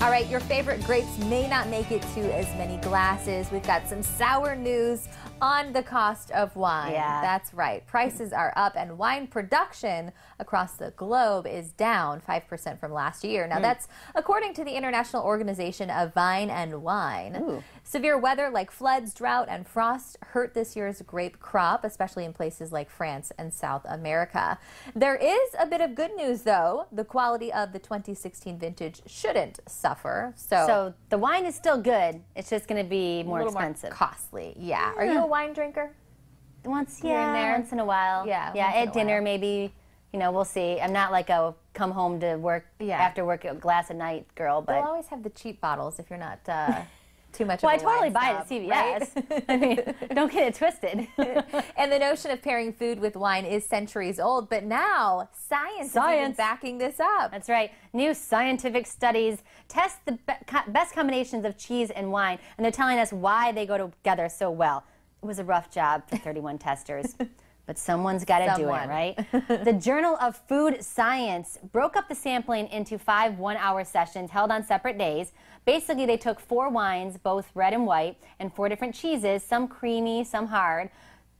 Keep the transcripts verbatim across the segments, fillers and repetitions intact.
All right, your favorite grapes may not make it to as many glasses. We've got some sour news on the cost of wine. Yeah. That's right. Prices are up and wine production across the globe is down five percent from last year. Now, mm. that's according to the International Organization of Vine and Wine. Ooh. Severe weather like floods, drought, and frost hurt this year's grape crop, especially in places like France and South America. There is a bit of good news, though. The quality of the twenty sixteen vintage shouldn't suffer. Suffer, so, so the wine is still good. It's just going to be more expensive, more costly. Yeah. Are you a wine drinker? Once here yeah, and there, once in a while. Yeah. Yeah. At dinner, while. maybe. You know, we'll see. I'm not like a come home to work yeah. after work a glass a night girl, but they'll always have the cheap bottles if you're not uh, too much. Well, of a I totally wine buy snob, it at C V S. Right? I mean, don't get it twisted. And the notion of pairing food with wine is centuries old, but now science, science. is even backing this up. That's right. New scientific studies test the be co best combinations of cheese and wine, and they're telling us why they go together so well. It was a rough job for thirty-one testers, but someone's got to Someone. do it, right? The Journal of Food Science broke up the sampling into five one-hour sessions held on separate days. Basically, they took four wines, both red and white, and four different cheeses, some creamy, some hard.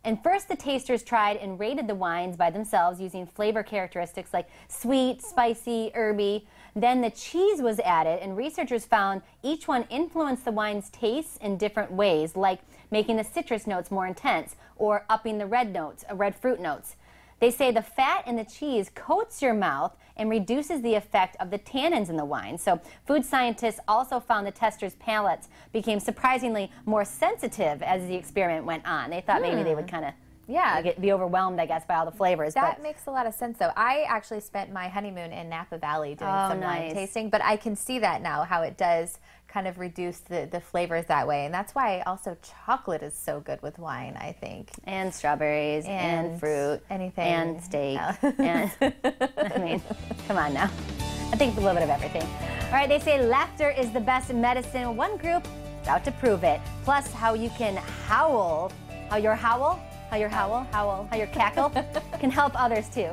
And first, the tasters tried and rated the wines by themselves using flavor characteristics like sweet, spicy, herby. Then the cheese was added, and researchers found each one influenced the wine's tastes in different ways, like making the citrus notes more intense or upping the red notes, red fruit notes. They say the fat in the cheese coats your mouth and reduces the effect of the tannins in the wine. So food scientists also found the testers' palates became surprisingly more sensitive as the experiment went on. They thought mm. maybe they would kind of yeah. get, be overwhelmed, I guess, by all the flavors. That but. makes a lot of sense, though. I actually spent my honeymoon in Napa Valley doing oh, some nice. wine tasting, but I can see that now, how it does kind of reduce the, the flavors that way. And that's why also chocolate is so good with wine, I think. And strawberries and, and fruit. Anything. And steak. Oh. And, I mean, come on now. I think it's a little bit of everything. All right, they say laughter is the best medicine. One group is out to prove it. Plus, how you can howl, how your howl, how your howl, howl, how your cackle can help others too.